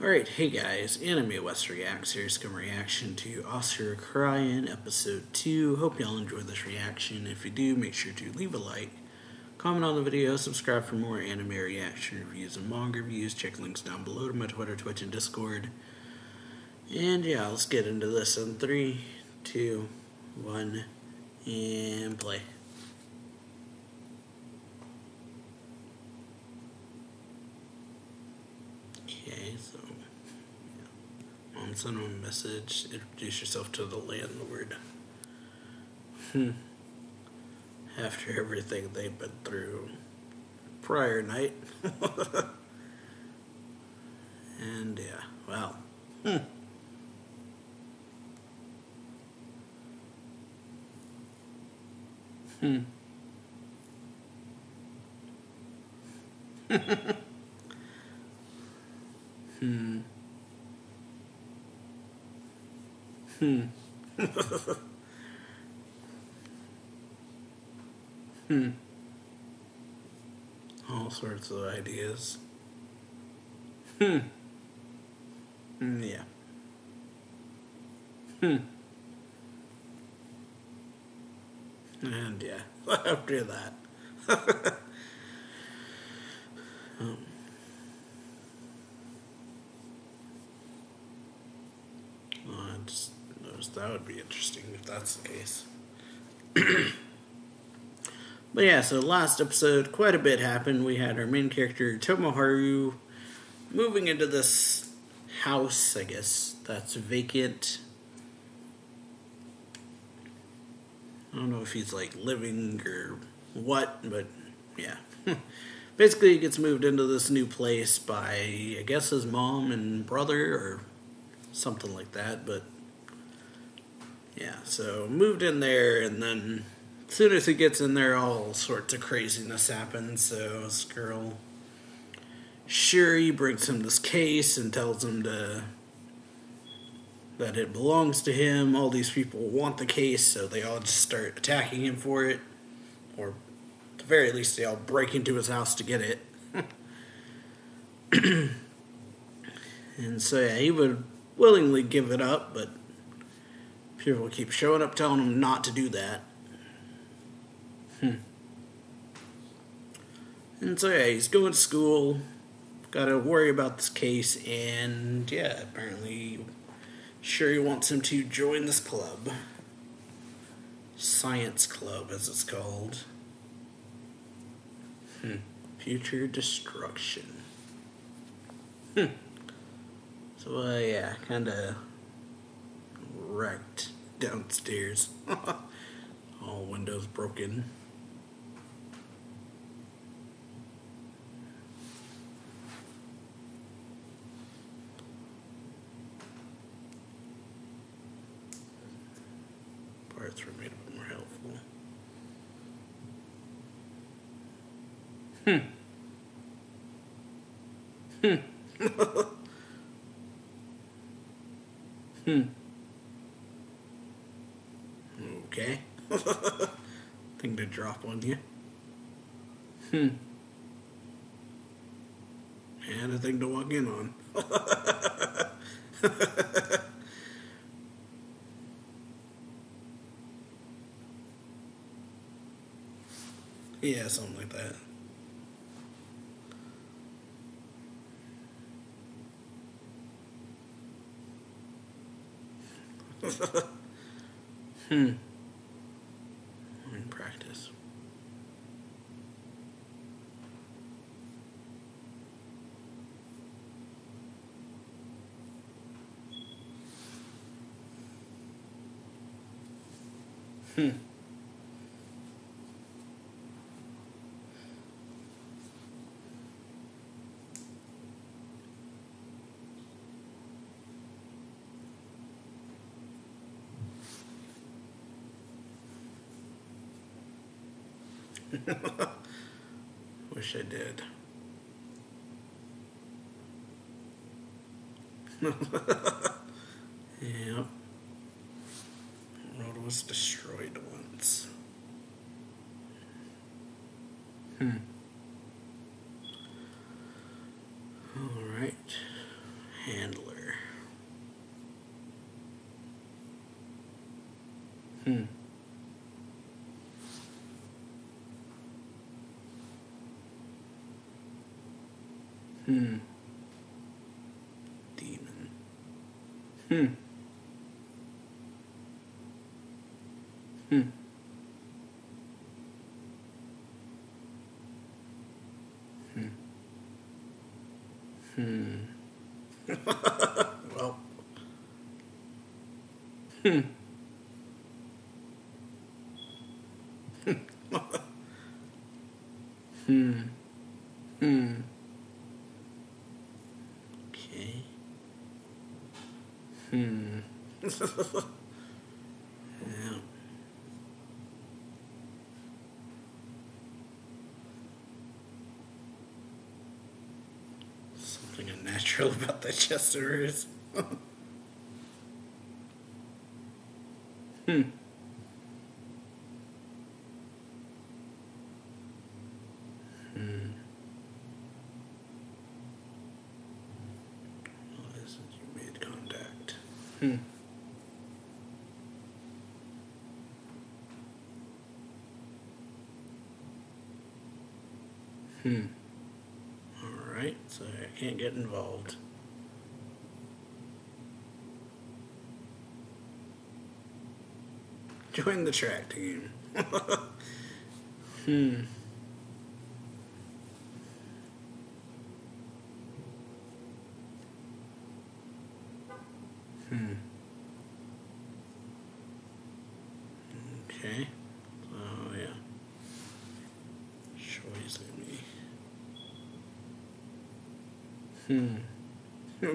Alright, hey guys, Anime West Reacts. Here's come reaction to Asura Cryin' Episode 2. Hope y'all enjoyed this reaction. If you do, make sure to leave a like, comment on the video, subscribe for more anime reaction reviews and manga reviews. Check links down below to my Twitter, Twitch, and Discord. And yeah, let's get into this in 3, 2, 1, and play. Okay, so, yeah. Mom sent him a message, introduce yourself to the landlord. After everything they've been through prior night. And, yeah, wow. All sorts of ideas. Yeah. And yeah, after that. That would be interesting if that's the case. But yeah, so last episode, quite a bit happened. We had our main character, Tomoharu, moving into this house, I guess, that's vacant. I don't know if he's, like, living or what, but yeah. Basically, he gets moved into this new place by, I guess, his mom and brother or something like that, but yeah, so moved in there, and then as soon as he gets in there, all sorts of craziness happens. So this girl, Shuri, brings him this case and tells him that it belongs to him. All these people want the case, so they all just start attacking him for it. Or at the very least, they all break into his house to get it. And so, yeah, he would willingly give it up, but people keep showing up telling him not to do that. And so yeah, he's going to school, gotta worry about this case, and yeah, apparently Shuri wants him to join this club. Science Club, as it's called. Future Destruction. So yeah, kinda wrecked downstairs. All windows broken. Parts were made a bit more helpful. Okay. Thing to drop on you. And a thing to walk in on. Yeah, something like that. In practice. Wish I did. Yep. The world was destroyed once. Alright. handler. Demon. Well. Okay. Yeah. Something unnatural about the chest of hers. Alright, so I can't get involved. Join the track team. Okay. So yeah. Shuri's gonna be.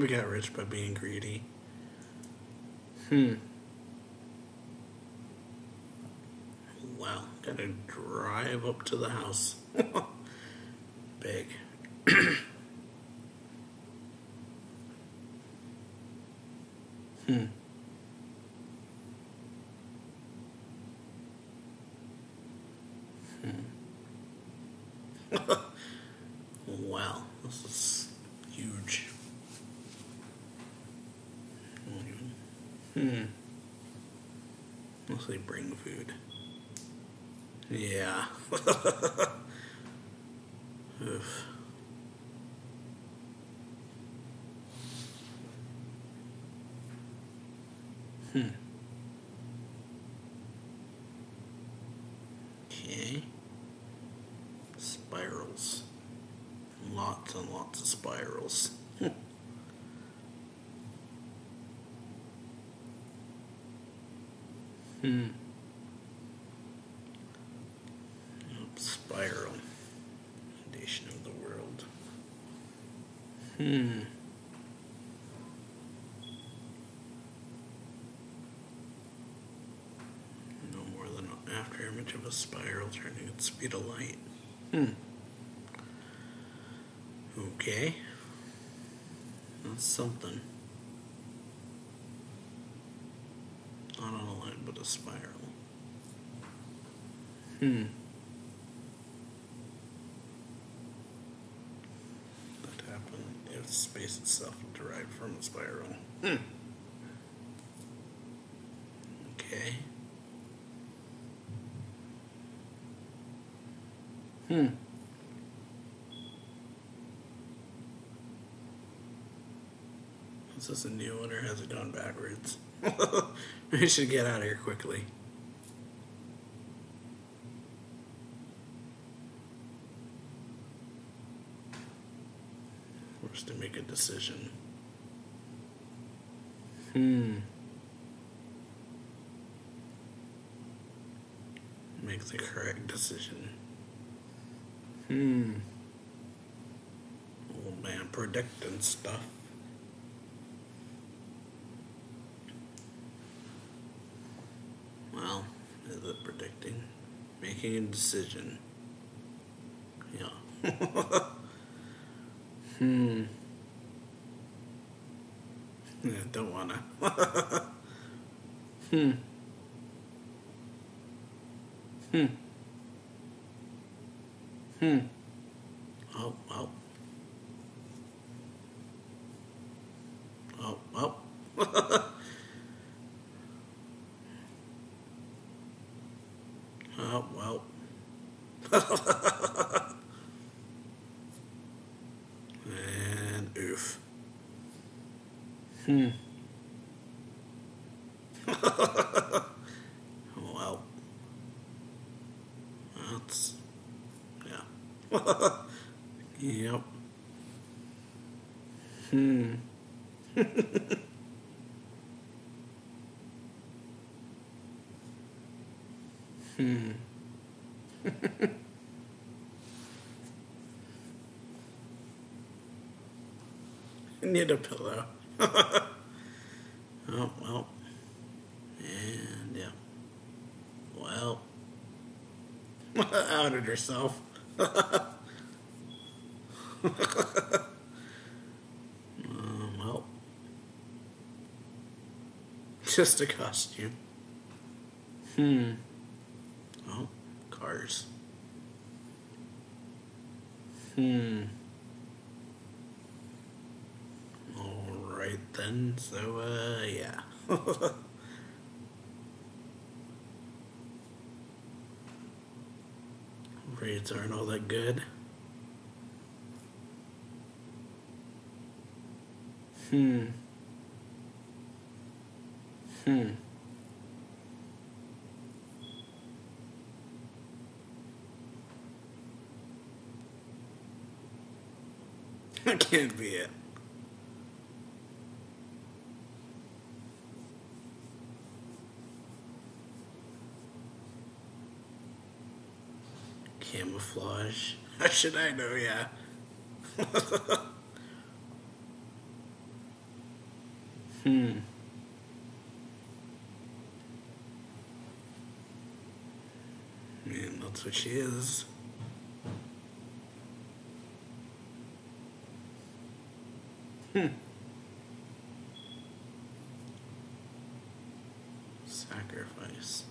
We got rich by being greedy. Wow, gotta drive up to the house. Big. Wow, this is huge. Unless they bring food. Yeah. Oof. Okay. Spirals. Lots and lots of spirals. Spiral. Foundation of the world. No more than an after image of a spiral turning at the speed of light. Okay. That's something. Not on a line, but a spiral. That happened if space itself derived from a spiral. Okay. Is this a new one or has it gone backwards? We should get out of here quickly. Forced to make a decision. Make the correct decision. Old man predicting stuff. Well, is it predicting? Making a decision. Yeah. Yeah, don't wanna. Oh, well. Well, that's, yeah. Yep. Need a pillow. Oh, well. And, yeah. Well. Outed herself. Well. Just a costume. Oh, cars. Alright then, so, yeah. Raids aren't all that good. That can't be it. Camouflage. How should I know? Yeah. Man, that's what she is. Sacrifice.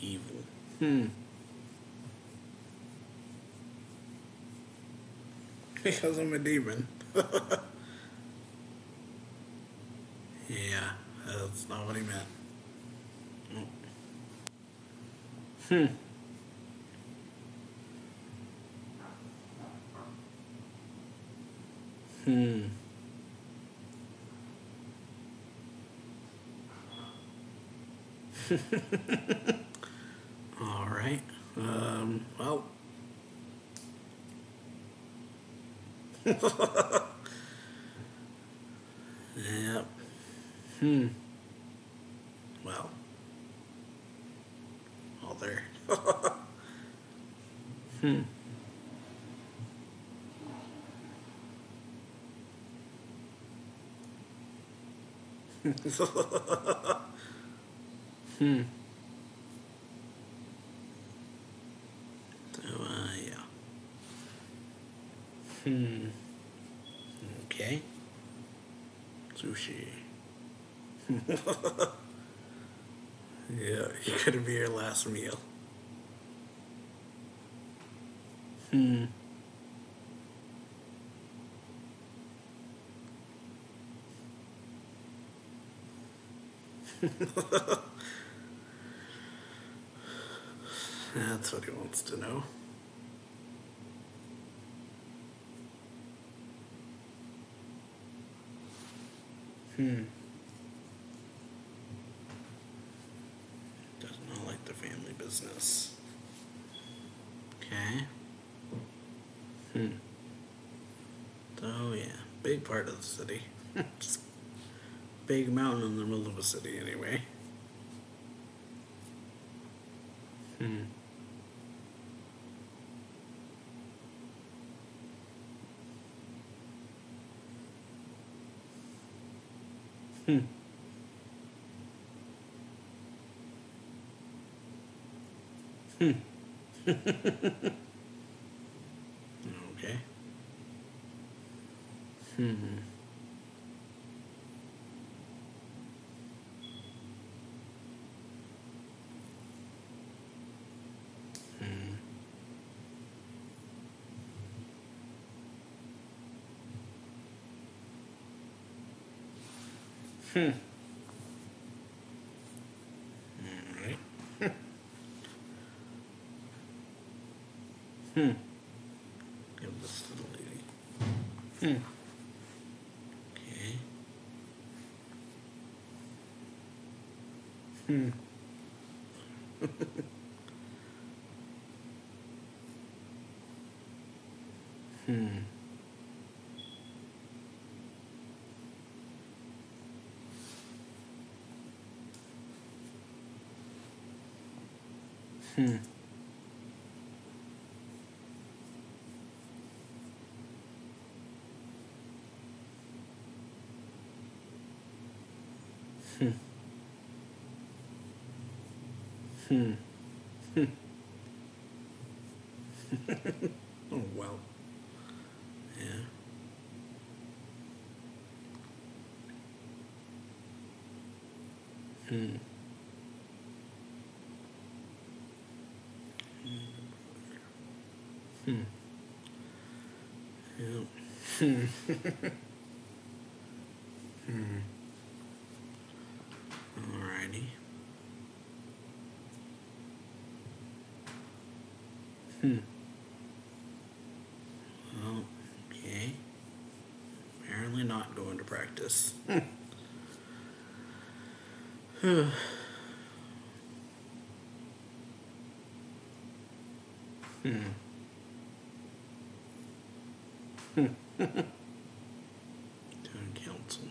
Evil. Because I'm a demon. Yeah, that's not what he meant. All right. Well. Yep. Well. All there. So, yeah. Okay. Sushi. Yeah, it could be your last meal. That's what he wants to know. Does not like the family business. Okay. So yeah, big part of the city. Just big mountain in the middle of a city anyway. Okay. All right. And this little lady. Okay. Oh, wow. Yeah. Alrighty. Well, okay. Apparently not going to practice. Town council.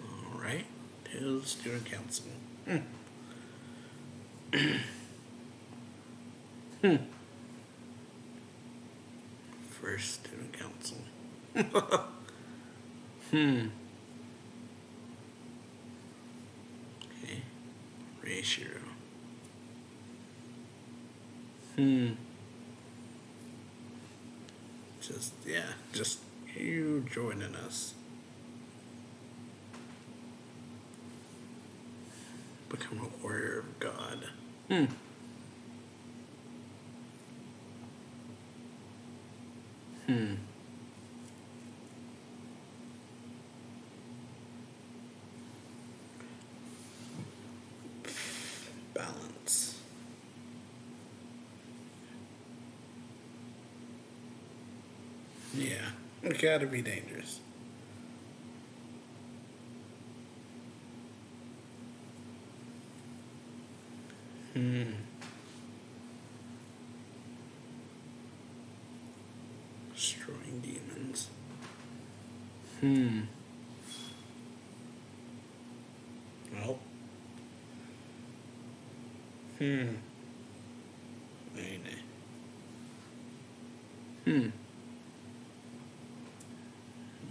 All right, to the student council. First student council. Okay, Meishiro. Just you joining us. Become a warrior of God. Balance. Yeah, it gotta be dangerous. Destroying demons. Well.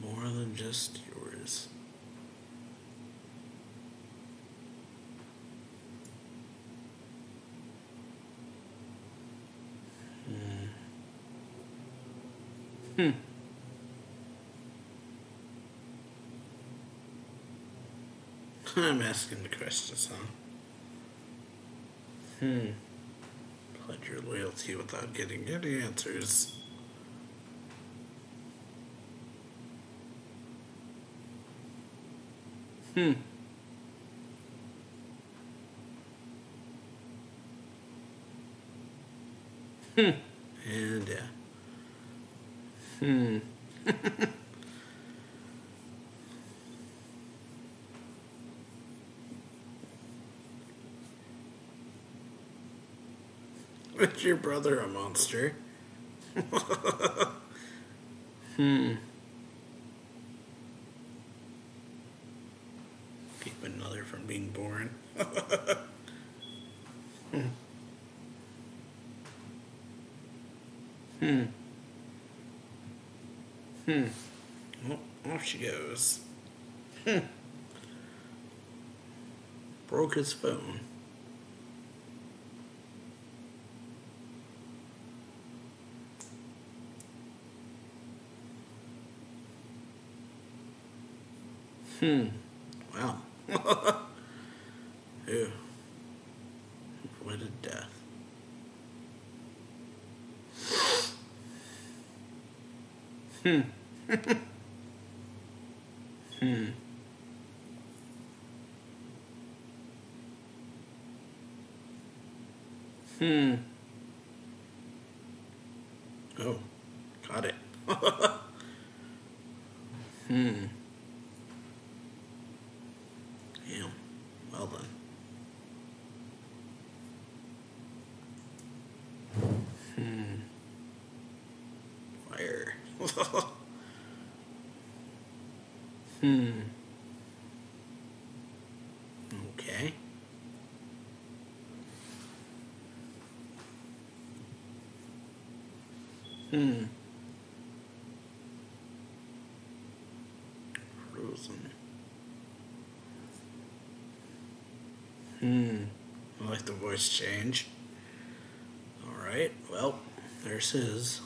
More than just yours. I'm asking the questions, huh? Pledge your loyalty without getting any answers. And yeah. Is your brother a monster? Keep another from being born. Well, off she goes. Broke his phone. Wow. Ew. Avoided death. Oh, got it. Damn. Well done. Fire. Okay. Frozen. I like the voice change. Alright, well, there's his. Well.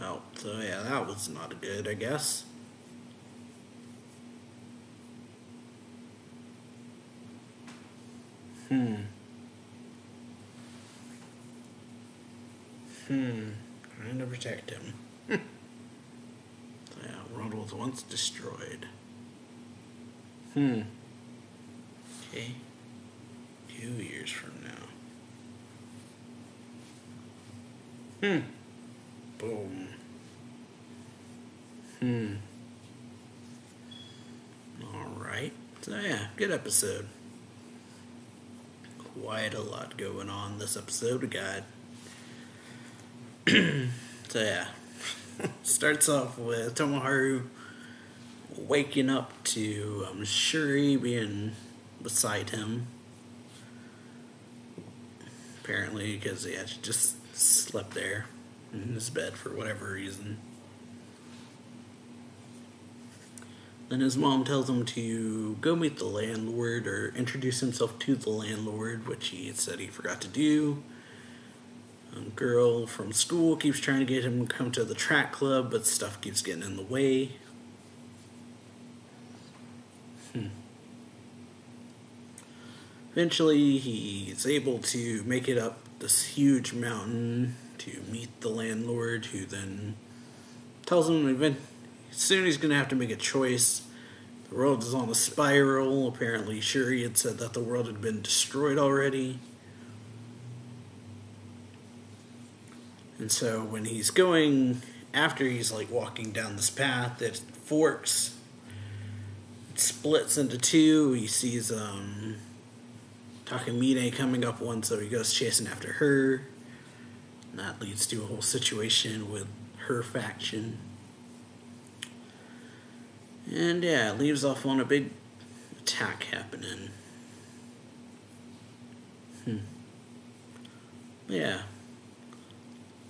Well, so yeah, that was not good, I guess. Trying to protect him. Yeah, world was once destroyed. Okay. 2 years from now. Boom. Alright. So yeah, good episode. Quite a lot going on this episode, guys. So yeah, starts off with Tomoharu waking up to Shuri being beside him. Apparently, because yeah, she just slept there in his bed for whatever reason. Then his mom tells him to go meet the landlord or introduce himself to the landlord, which he said he forgot to do. Girl from school keeps trying to get him to come to the track club, but stuff keeps getting in the way. Eventually, he's able to make it up this huge mountain to meet the landlord, who then tells him soon he's going to have to make a choice. The world is on a spiral. Apparently, Shuri had said that the world had been destroyed already. And so when he's going, after he's like walking down this path, it forks, it splits into two. He sees Takamine coming up one, so he goes chasing after her. And that leads to a whole situation with her faction. And yeah, it leaves off on a big attack happening. Yeah.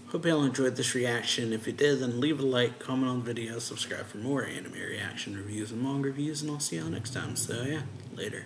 Hope y'all enjoyed this reaction. If you did, then leave a like, comment on the video, subscribe for more anime reaction reviews and manga reviews, and I'll see y'all next time. So yeah, later.